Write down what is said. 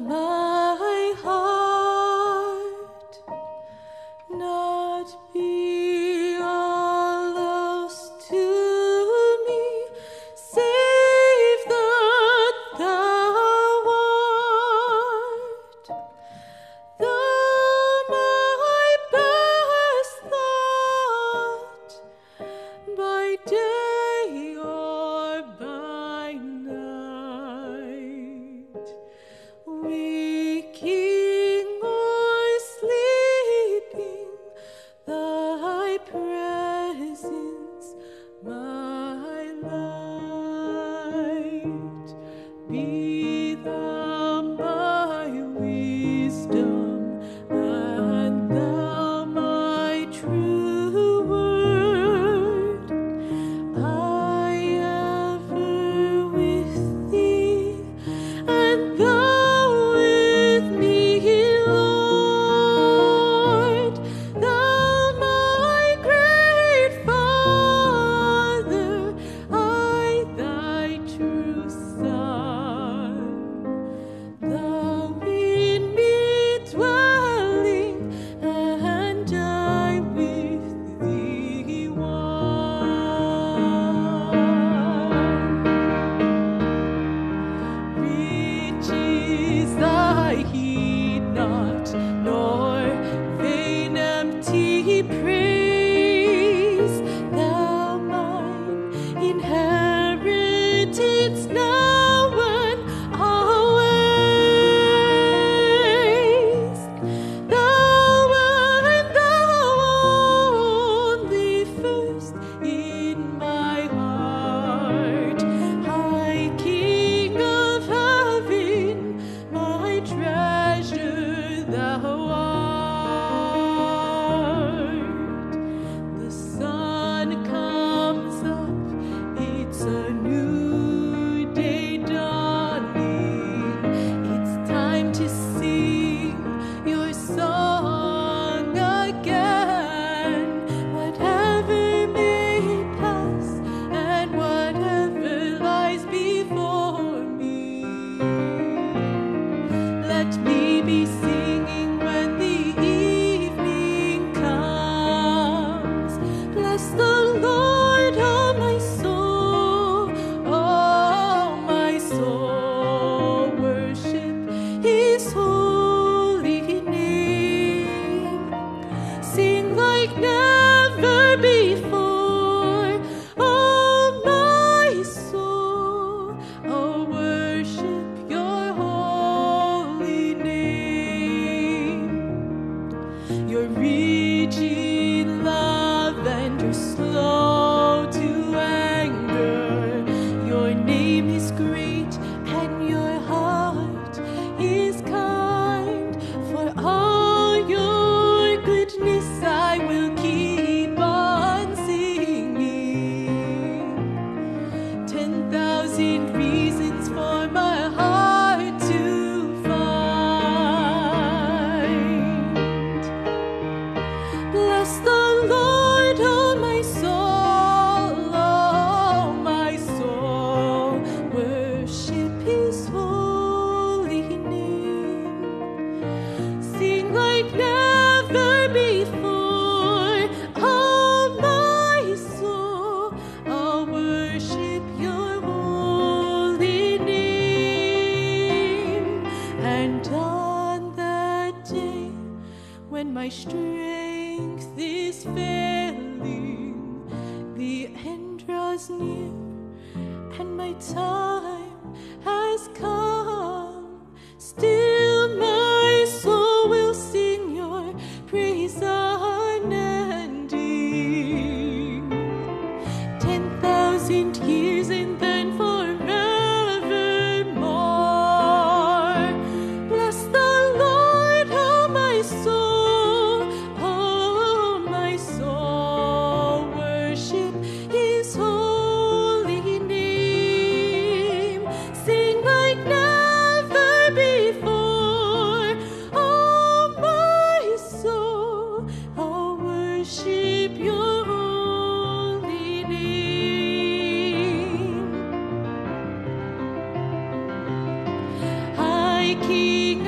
my heart not be all lost to me, save that thou art my best thought by day or by night. Waking or sleeping, thy presence, my light. Be thou my wisdom, and thou my true word. I ever with thee, and thou never before. Oh, my soul, oh, worship your holy name. Your rigid love and your slow to anger, your name is great and your heart is kind. For all your goodness I will my strength is failing, the end draws near, and my time has come. Still my soul will sing your praise unending. 10,000 years and then forevermore. Bless the Lord, oh my soul. His holy name. King.